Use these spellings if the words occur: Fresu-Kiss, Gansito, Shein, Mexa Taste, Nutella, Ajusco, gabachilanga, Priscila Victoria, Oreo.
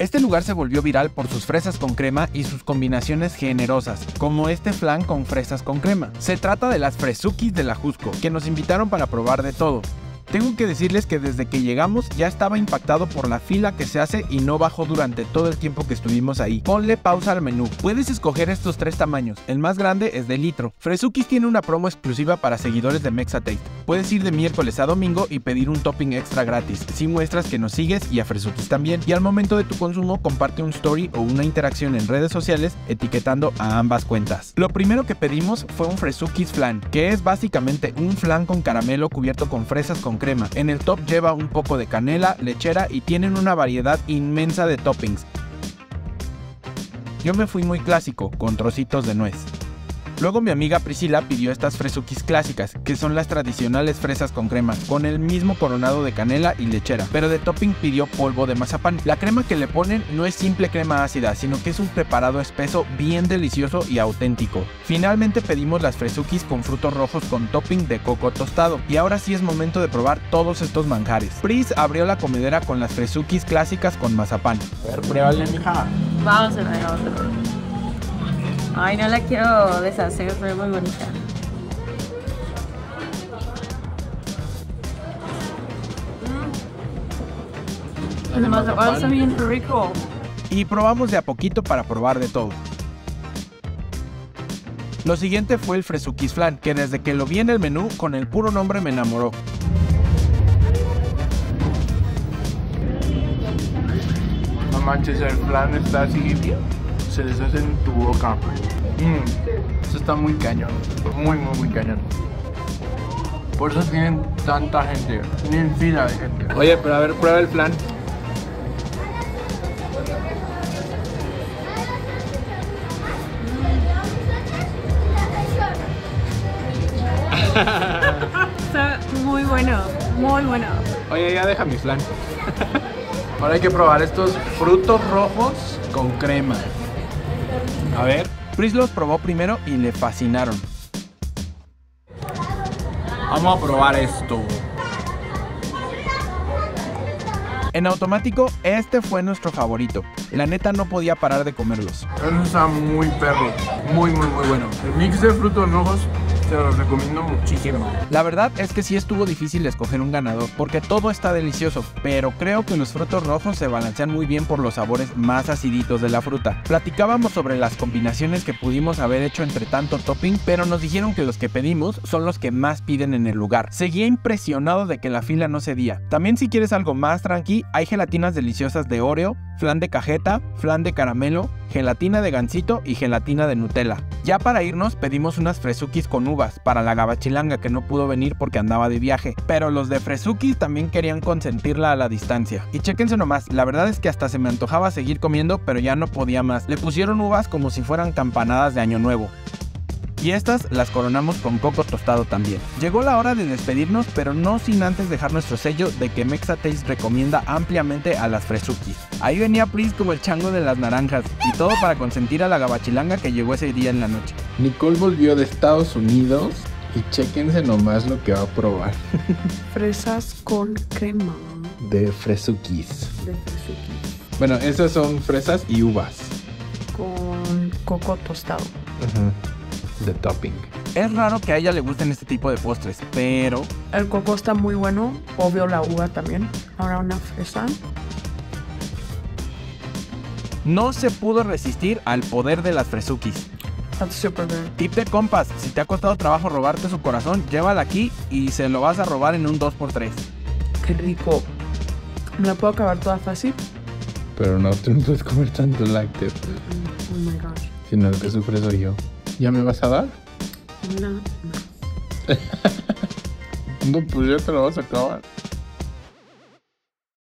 Este lugar se volvió viral por sus fresas con crema y sus combinaciones generosas, como este flan con fresas con crema. Se trata de las Fresu-Kiss del Ajusco, que nos invitaron para probar de todo. Tengo que decirles que desde que llegamos ya estaba impactado por la fila que se hace y no bajó durante todo el tiempo que estuvimos ahí. Ponle pausa al menú. Puedes escoger estos tres tamaños, el más grande es de litro. Fresu-Kiss tiene una promo exclusiva para seguidores de Mexa Taste. Puedes ir de miércoles a domingo y pedir un topping extra gratis, si muestras que nos sigues y a Fresu-Kiss también. Y al momento de tu consumo comparte un story o una interacción en redes sociales etiquetando a ambas cuentas. Lo primero que pedimos fue un Fresu-Kiss flan, que es básicamente un flan con caramelo cubierto con fresas con crema. En el top lleva un poco de canela, lechera y tienen una variedad inmensa de toppings. Yo me fui muy clásico, con trocitos de nuez. Luego mi amiga Priscila pidió estas Fresu-Kiss clásicas, que son las tradicionales fresas con crema, con el mismo coronado de canela y lechera, pero de topping pidió polvo de mazapán. La crema que le ponen no es simple crema ácida, sino que es un preparado espeso bien delicioso y auténtico. Finalmente pedimos las Fresu-Kiss con frutos rojos con topping de coco tostado, y ahora sí es momento de probar todos estos manjares. Pris abrió la comedera con las Fresu-Kiss clásicas con mazapán. A ver, pruébale, mija. Vamos a ver, vamos a ver. Ay, no la quiero deshacer, pero es muy bonita. El mazapán está bien rico. Y probamos de a poquito para probar de todo. Lo siguiente fue el Fresu-Kiss flan, que desde que lo vi en el menú, con el puro nombre me enamoró. No manches, el flan está así, se les hace en tu boca. Eso está muy cañón, muy cañón. Por eso tienen tanta gente, tienen fila de gente. Oye, pero a ver, prueba el flan. Está muy bueno, muy bueno. Oye, ya deja mi flan. Ahora hay que probar estos frutos rojos con crema. A ver, Pris los probó primero y le fascinaron. Vamos a probar esto. En automático, este fue nuestro favorito. La neta no podía parar de comerlos. Eso está muy perro, muy bueno. El mix de frutos rojos te lo recomiendo muchísimo. La verdad es que sí estuvo difícil escoger un ganador, porque todo está delicioso, pero creo que los frutos rojos se balancean muy bien por los sabores más aciditos de la fruta. Platicábamos sobre las combinaciones que pudimos haber hecho entre tanto topping, pero nos dijeron que los que pedimos son los que más piden en el lugar. Seguía impresionado de que la fila no cedía. También si quieres algo más tranqui, hay gelatinas deliciosas de Oreo, flan de cajeta, flan de caramelo, gelatina de gansito y gelatina de Nutella. Ya para irnos pedimos unas Fresu-Kiss con uvas para la gabachilanga que no pudo venir porque andaba de viaje, pero los de Fresu-Kiss también querían consentirla a la distancia. Y chéquense nomás, la verdad es que hasta se me antojaba seguir comiendo, pero ya no podía más. Le pusieron uvas como si fueran campanadas de Año Nuevo. Y estas las coronamos con coco tostado también. Llegó la hora de despedirnos, pero no sin antes dejar nuestro sello de que Mexa Taste recomienda ampliamente a las Fresu-Kiss. Ahí venía Pris como el chango de las naranjas, y todo para consentir a la gabachilanga que llegó ese día en la noche. Nicole volvió de Estados Unidos y chéquense nomás lo que va a probar. Fresas con crema. De Fresu-Kiss. De Fresu-Kiss. Bueno, esas son fresas y uvas. Con coco tostado. Ajá. De topping. Es raro que a ella le gusten este tipo de postres, pero... el coco está muy bueno, obvio la uva también. Ahora una fresa. No se pudo resistir al poder de las Fresu-Kiss. That's super good. Tip de compas, si te ha costado trabajo robarte su corazón, llévala aquí y se lo vas a robar en un 2x3. Qué rico. ¿Me la puedo acabar toda fácil? Pero no, tú no puedes comer tanto lácteo. Oh my gosh. Si no, lo que sufre soy yo. ¿Ya me vas a dar? No. No, pues ya te lo vas a acabar.